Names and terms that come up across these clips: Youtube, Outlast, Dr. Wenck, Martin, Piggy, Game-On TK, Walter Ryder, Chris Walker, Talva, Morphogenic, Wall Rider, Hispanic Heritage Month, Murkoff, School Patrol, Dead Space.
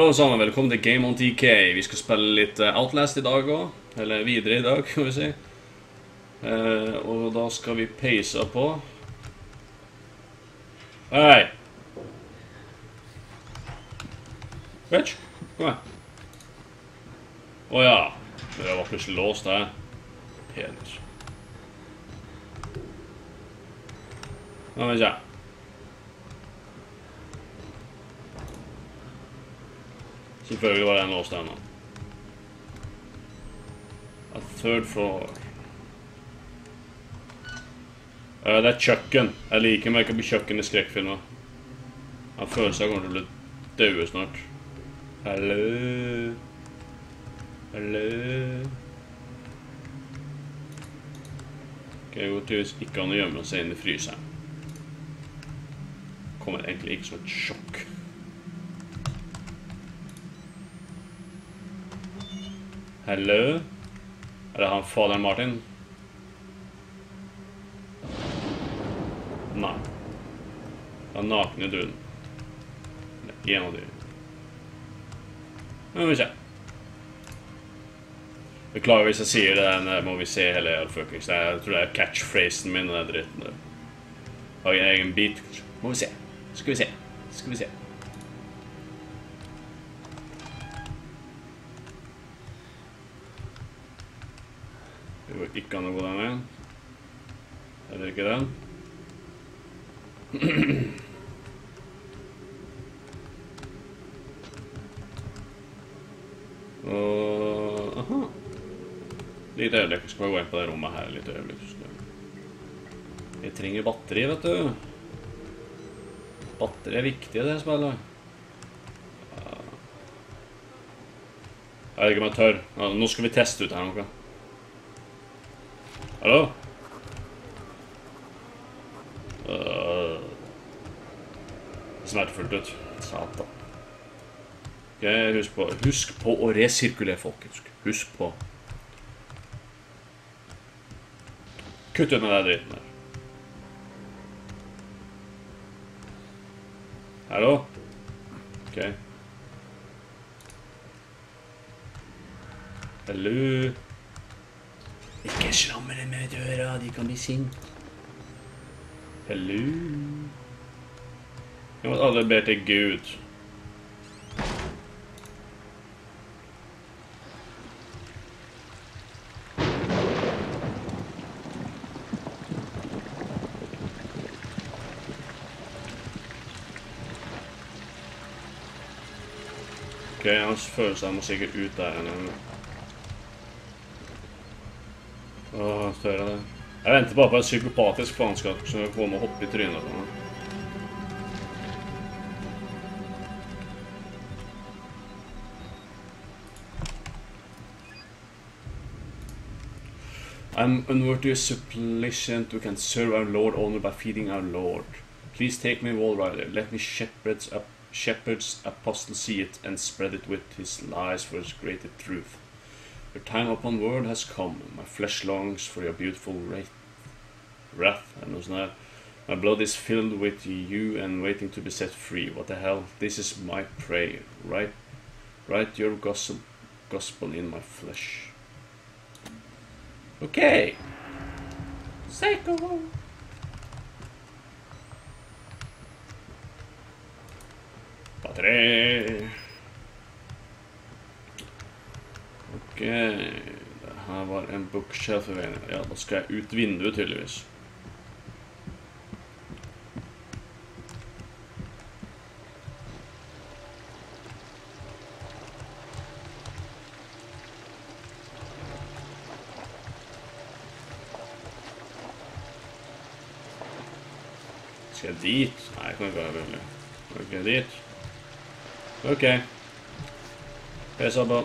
Hallo sammen, velkommen til Game-On TK. Vi skal spille litt Outlast I dag også, eller videre I dag, kan vi si. Og da skal vi peise på. Hei! Bitch, kom her. Åja, det var plutselig låst her. Penis. Nå vet jeg. Selvfølgelig var det en låst enda. A third floor. Det kjøkken. Jeg liker meg ikke å bli kjøkken I skrekkfilmer. Jeg føler seg kommer til å bli døde snart. Hallo? Hallo? Ok, jeg går tydeligvis ikke an å gjemme seg inn I fryseren. Kommer egentlig ikke som et sjokk. Hello? Er det han faderen Martin? Nei. Den nakne duden. Det en av dyrene. Men vi ser. Beklager hvis jeg sier det der, men må vi se hele fuckings. Jeg tror det catchphrasen min og den dritten der. Har jeg en egen bit? Må vi se. Skal vi se. Skal vi se. Ikke an å gå den veien. Eller ikke den. Og... aha. Litt øyeblikk. Skal vi gå inn på det rommet her litt øyeblikk. Jeg trenger batteri, vet du. Batteri viktig I det spillet. Jeg vet ikke om jeg tør. Nå skal vi teste ut her noe. Hallo? Smertefullt ut. Satan. Okay, husk på å resirkulere folk. Husk på. Kutt ut med den dritten her. Hallo? Ok. Hallo? Ikke slammer dem med døra, de kan bli sint. Hello. Jeg måtte alle ber til Gud. Ok, hans følelse må sikkert ut der ennå. Åh, større det. Jeg venter bare på en psykopatisk planskap som vil komme og hoppe I trynet på meg. I'm unworthy supplicant who can serve our lord only by feeding our lord. Please take me, Wall Rider. Let me shepherd's apostle see it and spread it with his lies for his greater truth. Your time upon word has come, my flesh longs for your beautiful wrath, and my blood is filled with you and waiting to be set free. What the hell? This is my prayer. Write your gospel in my flesh. Okay. Psycho. Padre. Ok, det her var en bookshelf I veien. Ja, da skal jeg ut vinduet tydeligvis. Skal jeg dit? Nei, jeg kan ikke være veldig. Ok, dit. Ok. Pesa på.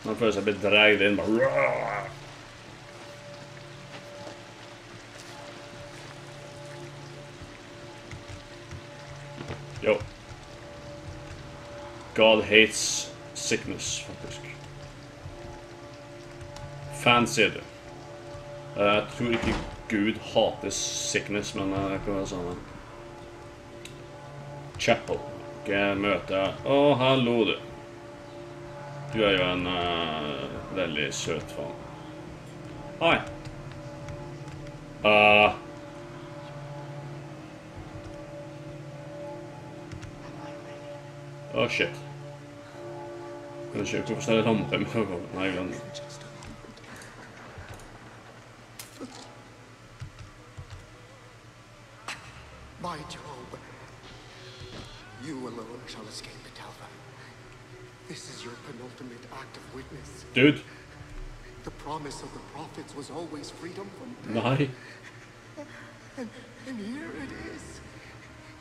Man føler seg bedreget inn, bare... Jo. God hates sickness, faktisk. Fan sier det. Jeg tror ikke Gud hater sickness, men jeg kan være sånn. Chapel. möte. Å, hallo du. Du er jo en veldig søt fan. Hei. Åh, shit. Jeg vet ikke hvorfor det er et hampe med å gå. Nei, jeg glemmer. My job. You alone shall escape the Talva. This is your penultimate act of witness. Dude. The promise of the prophets was always freedom from death. And here it is.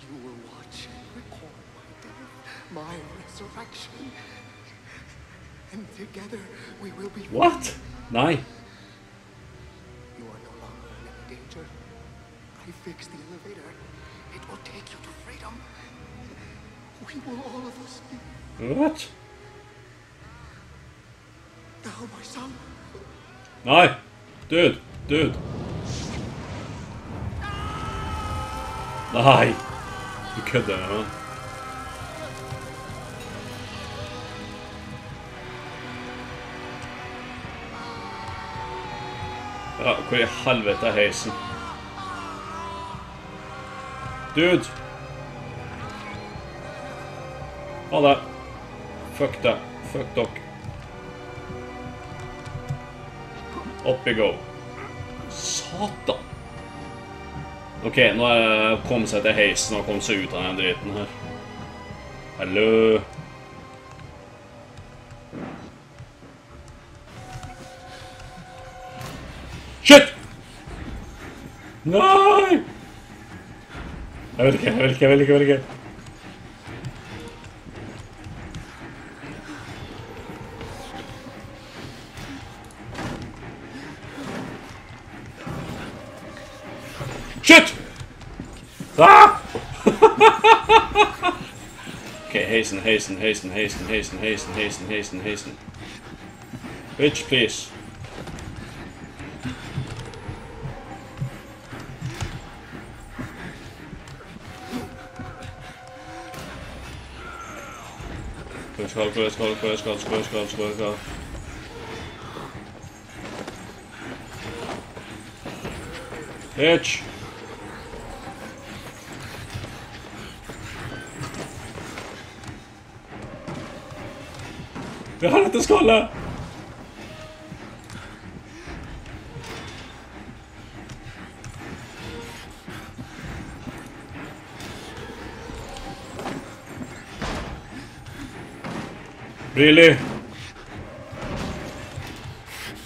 You will watch and record my death, my resurrection. And together we will be... What? No. You are no longer in danger. I fixed the elevator. It will take you to freedom. We will all of us be... What? Thou, my son. No. Dude. Dude. No. You couldn't, huh? Ja, hvor I helvete heisen? Dude! Ha det! Fuck det! Fuck dere! Opp I gå! Satan! Ok, nå kom seg til heisen og kom seg ut av denne driten her. Hallo! Shit! Nei! Jeg vet ikke. Shit! Ah! Ok, heisen. Bitch, please. Skål. Bitch! Jeg har dette skålet! Really?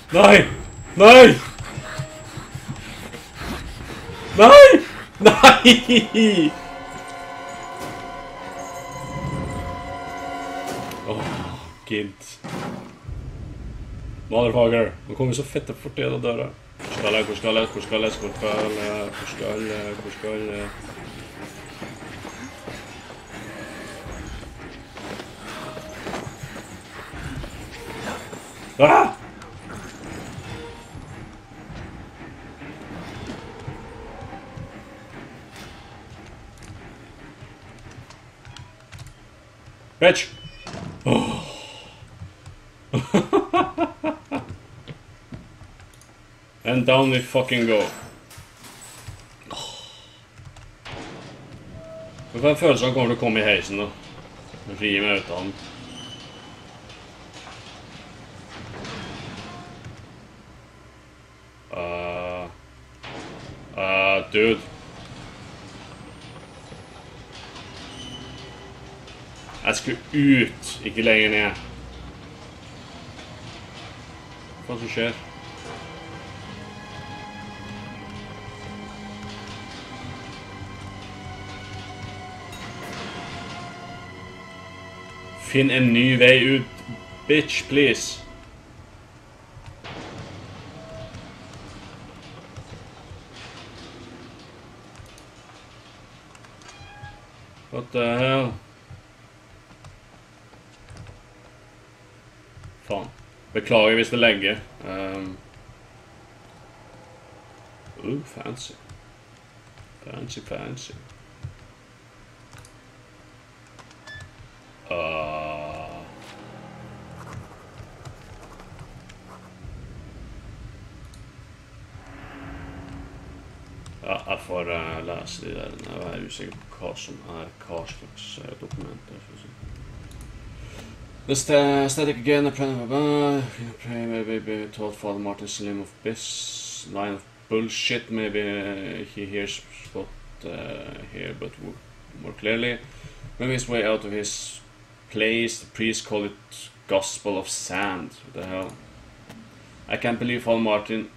No! Oh, guilt. Motherfucker, nå kommer vi så fette fort til den døra. Hvor skal jeg? Ah! Bitch! Oh. And down we fucking go. Hvilken følelse han kommer til å komme I heisen da? Ri meg ut av den. Dude. Jeg skulle ut, ikke lenger ned. Hva som skjer? Finn en ny vei ut, bitch, please. What the hell? Faen. Beklager hvis det legger. Ooh, fancy. Fancy. For lese de der, jeg var usikker på hva som hva slags dokumenter. This static again, the plan of maybe told Father Martin's line of this line of bullshit. Maybe he hears what here, but more clearly, maybe his way out of his place. The priests call it Gospel of Sand. What the hell? I can't believe Father Martin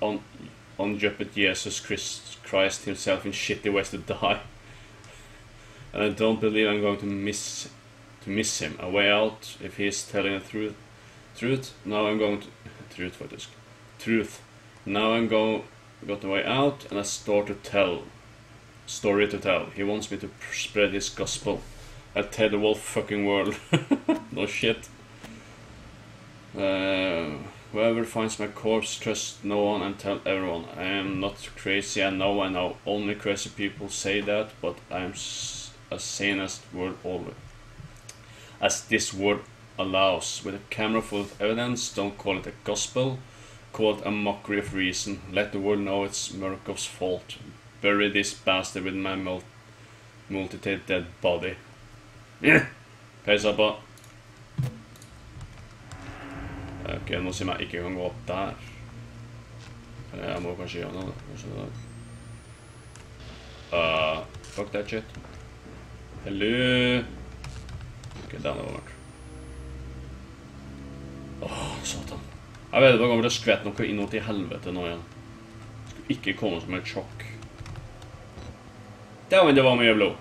on Jeopardy Jesus Christ himself in shitty ways to die. And I don't believe I'm going to miss him. A way out if he's telling the truth. Now I'm going to truth. Now I'm got the way out and a story to tell. He wants me to spread his gospel. I'll tell the whole fucking world. No shit. Whoever finds my corpse, trust no one and tell everyone. I am not crazy. I know. Only crazy people say that, but I'm as sane as the world always. As this word allows, with a camera full of evidence, don't call it a gospel, call it a mockery of reason. Let the world know it's Murkoff's fault. Bury this bastard with my multi-tailed dead body. Yeah. Peisabba. Ok, nå sier jeg ikke kan gå opp der. Jeg må kanskje gjøre noe, fuck that shit. Hello. Ok, den var vært. Åh, satan. Jeg vet ikke om det skvett noe innåt I helvete nå igjen. Det skulle ikke komme som et sjokk. Damn, det var mye blod.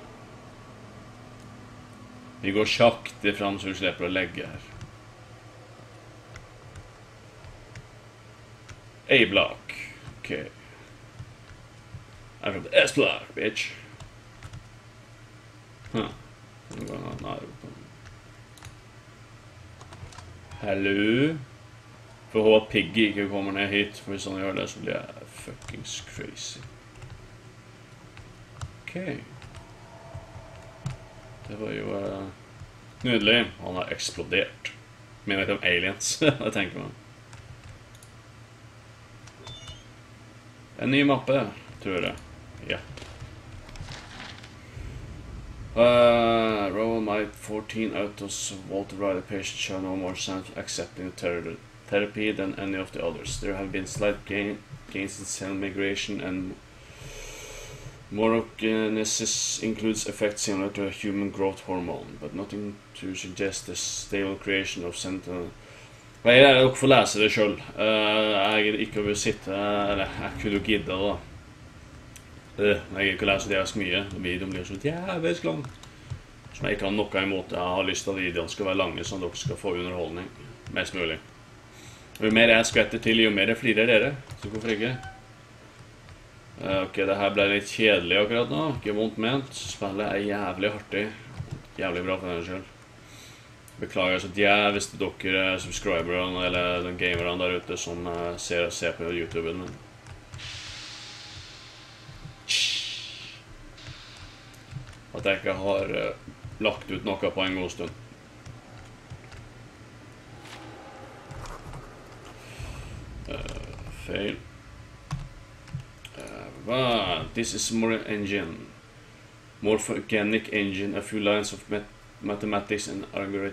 Vi går sakte frem så vi slipper å legge her. A block. Okay. I'm from the S block, bitch. Huh. I'm going on another one. Hello. For hålla Piggy kan komma ner hit för sån jag där så blir jag fucking crazy. Okay. Det var ju nydelig. Han har exploderat. Men vet om aliens. Vad tänker man? En ny mappe, tror jeg. Ja. Roll my 14 out of Walter Ryder patient show no more signs of accepting therapy than any of the others. There have been slight gains in cell migration and morogenesis includes effects similar to a human growth hormone, but nothing to suggest the stable creation of sentinel. Jeg dere får lese det selv. Jeg ikke over å sitte, eller jeg kunne jo gidde da. Jeg ikke lese det så mye, videoen blir så jævlig lang. Som jeg ikke har noe imot, jeg har lyst til at videoen skal være lange, sånn at dere skal få underholdning, mest mulig. Jo mer jeg skvetter til, jo mer jeg flirer dere, så hvorfor ikke? Ok, det her ble litt kjedelig akkurat nå, ikke vondt ment. Spillet jævlig artig, jævlig bra for denne selv. Beklager så hvis det dere subscriberen eller den gameren der ute som ser på YouTuben min. At jeg ikke har lagt ut noe på en god stund. Fail. This is more engine. Morphogenic engine, a few lines of mathematics and algorithm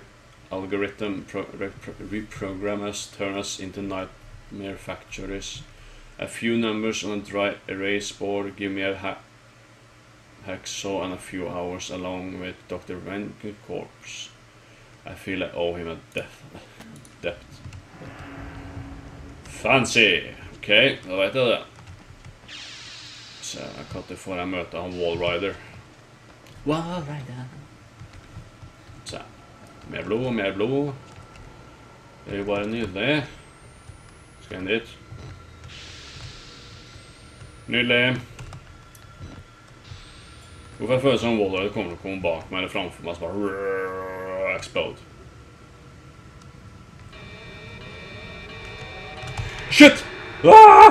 reprogrammers turn us into nightmare factories. A few numbers on a dry erase board give me a hacksaw and a few hours along with Dr. Wenck's corpse. I feel I owe him a debt. Fancy! Okay, da vet jeg det. Så jeg kan ikke få deg møte han Wall Rider. Wall Rider! Mer blod, mer blod. Det jo bare nydelig. Skal inn dit. Nydelig. Hvorfor jeg føler som Wall Rider kommer til å komme bak meg eller framfor meg, så bare explode. Shit! Åh!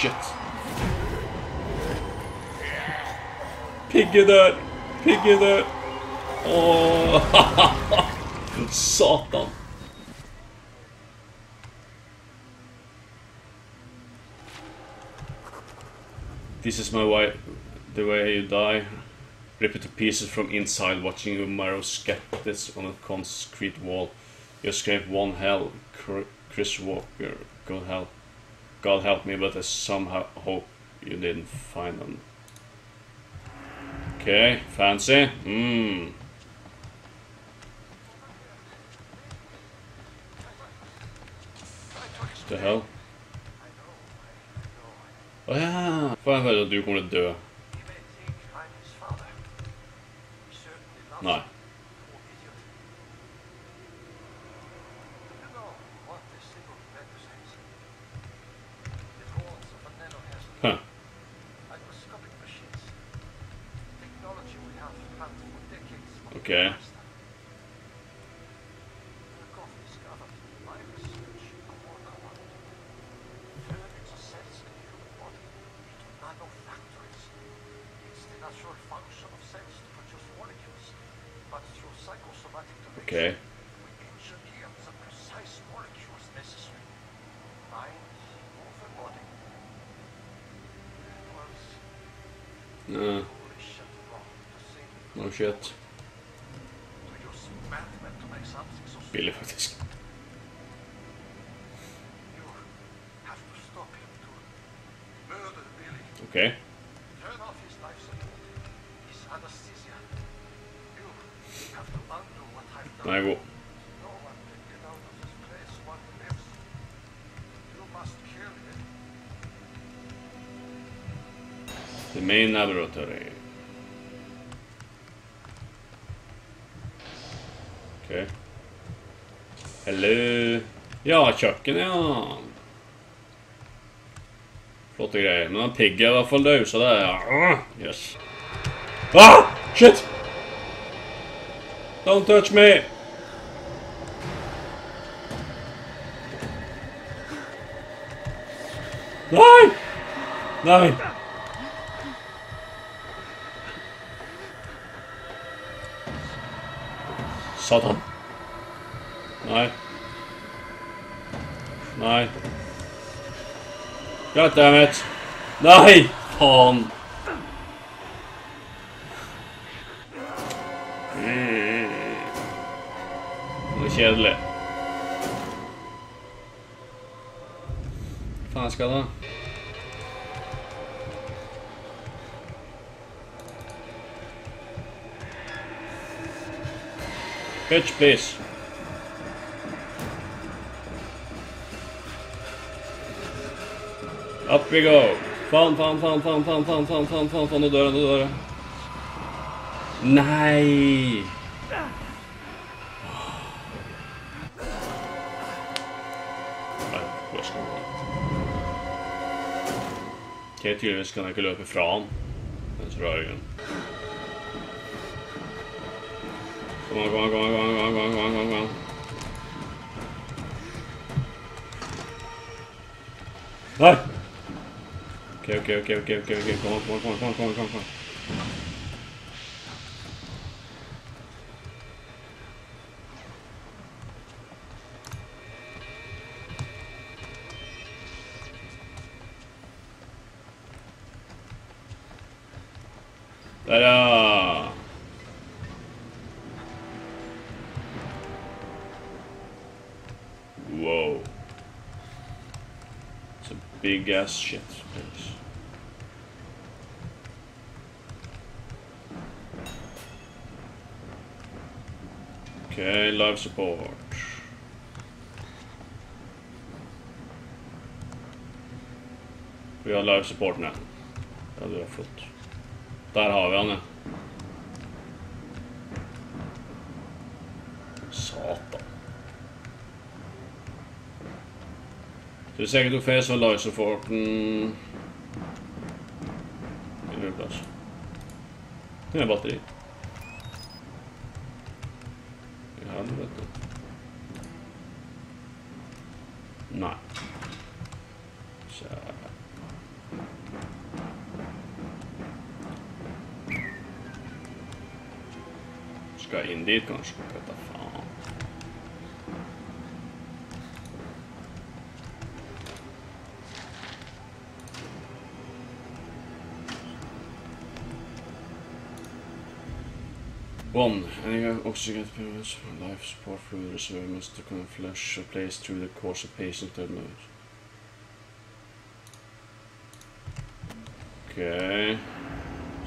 Shit. Pigge dör! Pigge dör! Åh! Satan! This is my way, the way you die. Rip it to pieces from inside, watching your marrow scatters on a concrete wall. You escape one hell, Chris Walker. God help me, but I somehow hope you didn't find them. Okay, fancy. Hmm. What the hell? Oh yeah, fan hörde att du kommer att dö. Nej. Huh. Okay. Okay. We engineered the precise molecules necessary. Mind, over body. It was... No shit. Billy faktisk. You have to stop him to murder Billy. Okay. Turn off his life support. His anesthesia. You have to undo. I will. No one can get out of this place one lives. You must kill him. The main laboratory. Okay. Hello. Ja, köken, ja. Flotta grejer. Men han piggar i alla fall nu så där. Yes. Ah! Shit! Don't touch me! No! No! Satan! No! No! God damn it! No! Fan! Kjedelig. Fan skal da. Bitch, please. Up we go. Fan, nå dør. Nei. Okay, tydeligvis kan jeg ikke løpe fra han. Den tror jeg er grunn. Kom an. Nei! Okay, kom an. Där ja. Wow. It's a big ass shit place. Okay, life support. Vi har live-supporten här. Ja, det var fullt. Där har vi henne. Satan. Det är säkert ungefär så live-supporten... Det är plats. Det är batteri. I helvete. Nej. Så. Ska jag in dit kanske? Vänta fan. One, any oxygen payments from life support through the server must become flesh replaced through the course of patient dead mode. Okay.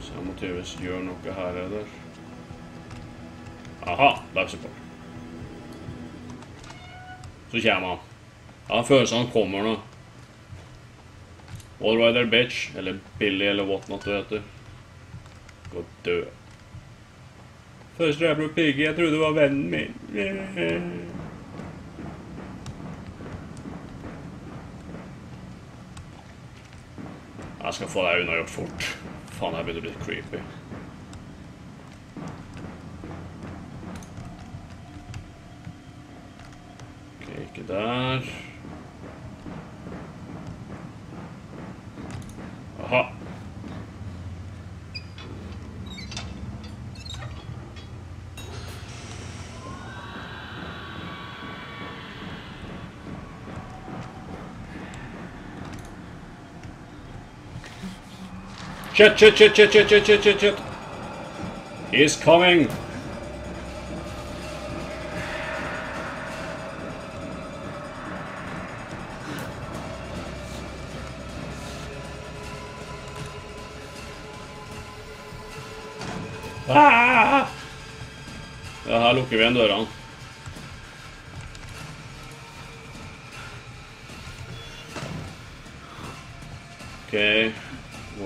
Så jag måste ju göra något här eller? Aha, life support. Så kommer han. Han föreslår han kommer nu. Wall Rider bitch, eller Billy eller what not du heter. Gå dö. Först jag blev pigg, jag trodde det var vännen min. Jag ska få det här undan fort. Fan, det här blir creepy. Okej, inte där. Aha. Shit, shit, shit, shit, shit, shit, shit, shit, shit. He's coming. Ah! Ja, här lukker vi en dörren. Okej. Okay.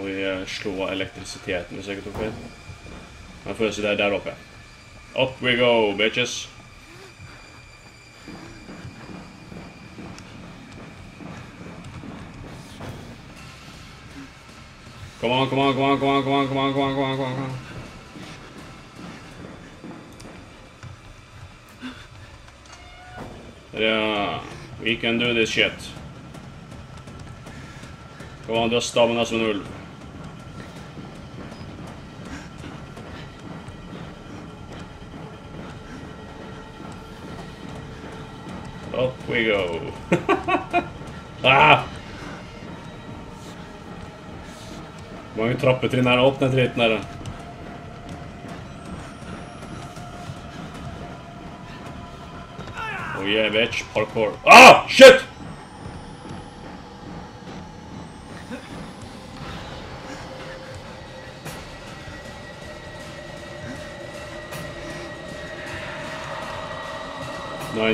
Och jag slår elektriciteten och säkert uppe. Man får se där uppe. Up we go, bitches. Come on, come on, come on, come on, come on, come on, come on, come on, come on. Yeah, we can do this shit. Come on, just stamina som en ulv. Up we go. Ah! Mange trappetrinn her opp, den dritten her. Oh yeah, bitch, parkour. Ah, shit! No,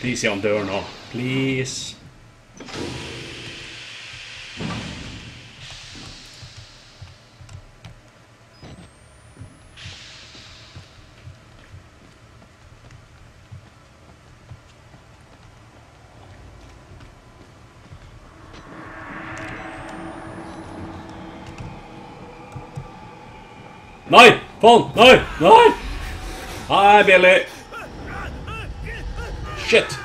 Please, jag dör nå. Please. Nej! Fan! Nej! Nej! Hi, Billy! Shit!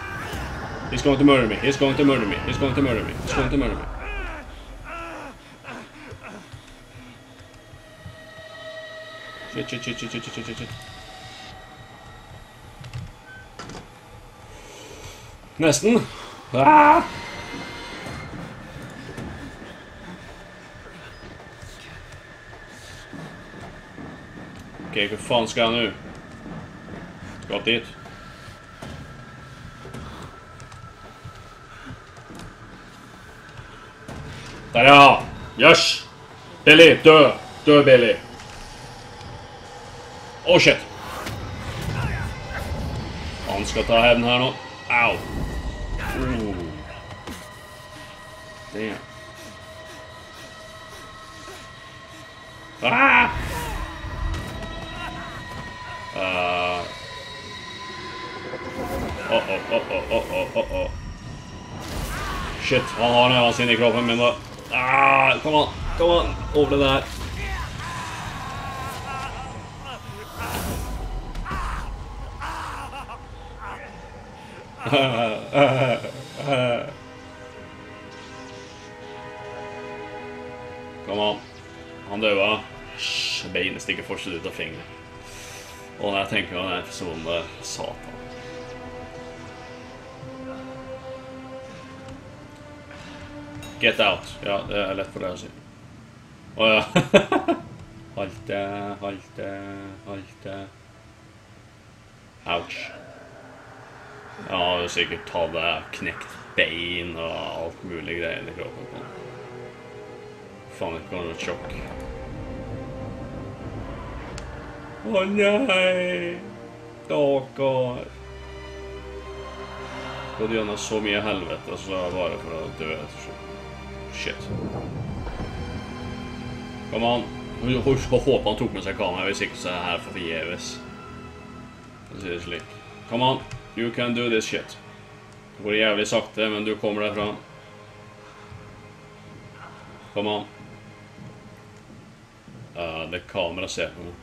He's going to murder me. He's going to murder me. He's going to murder me. He's going to murder me. Shit. Nästan. Ah! Okej, hur fan ska jag nu? Ska dit. Där ja! Yes! Billy, dö! Dö, Billy! Åh, shit! Han ska ta hävn här nu. Au! Ooh. Damn. Ah! Oh. Shit, han har nu hans in i kroppen men då... Ah, kom on, kom on, over det där. Kom on. Han døde. Beinet stikker fortsatt ut av fingeren. Og når jeg tenker om den episoden der, satan. Get out. Ja, det er lett for deg å si. Åja. Halte. Ouch. Ja, han hadde sikkert tatt deg, knekt bein og alt mulig greier i kroppen på den. Faen, det var noe sjokk. Åh, nei! Daker! Gått gjennom så mye helvete, så er det bare for å dø ettersom. Shit. Kom an. Jeg håper han tok med seg kamera, hvis ikke så er det her for forgjeves. Jeg sier det slik. Kom an. You can do this shit. Det går jævlig sakte, men du kommer derfra. Kom an. Det er kamera ser på meg.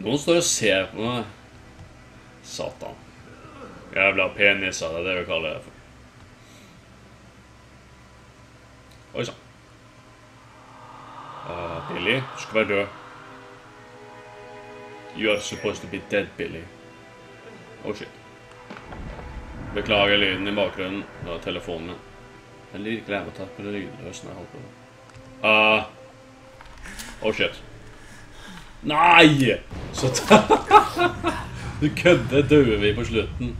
Noen står og ser på meg. Satan. Jævla penis, det er det vi kaller det for. Oi, sånn. Billy, du skal være død. You are supposed to be dead, Billy. Oh shit. Beklager lyden i bakgrunnen. Det var telefonen min. Jeg liker ikke leve å ta på det lydløsene jeg holdt på det. Oh shit. Nei! Så ta... Du kødde, døde vi på slutten.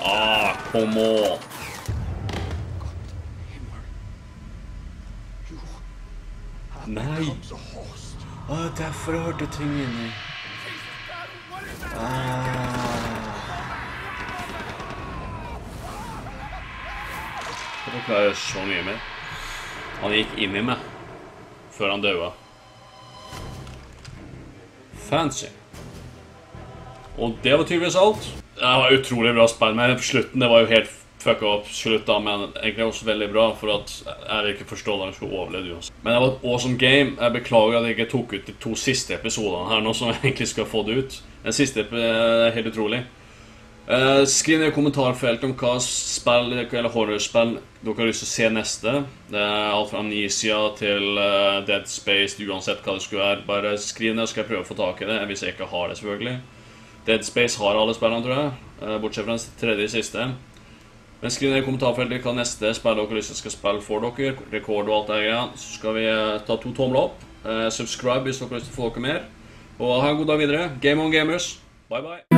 Ah, come on. Nei. Åh, derfor har jeg hørt det ting inni. Det klarer jeg så mye mer. Han gikk inn i meg. Før han døde. Fancy. Og det var tydeligvis alt. Det var utrolig bra spill, men på slutten det var jo helt fucka opp slutt da, men egentlig også veldig bra, for at jeg ikke forstår at jeg skulle overleve det også. Men det var et awesome game. Jeg beklager at jeg ikke tok ut de to siste episoderne her nå, som jeg egentlig skal få det ut. Den siste er helt utrolig. Skriv ned i kommentarfeltet om hva spill, eller horrorspill, dere har lyst til å se neste. Det er alt fra Amnesia til Dead Space, uansett hva det skulle være. Bare skriv ned, så skal jeg prøve å få tak i det, hvis jeg ikke har det selvfølgelig. Dead Space har alle spillene, tror jeg, bortsett fra den tredje siste. Men skriv ned i kommentarfeltet hva neste spill dere har lyst til skal spille for dere, rekord og alt det greia. Så skal vi ta 2 tomler opp, subscribe hvis dere har lyst til å få dere mer. Og ha en god dag videre. Game on gamers, bye bye!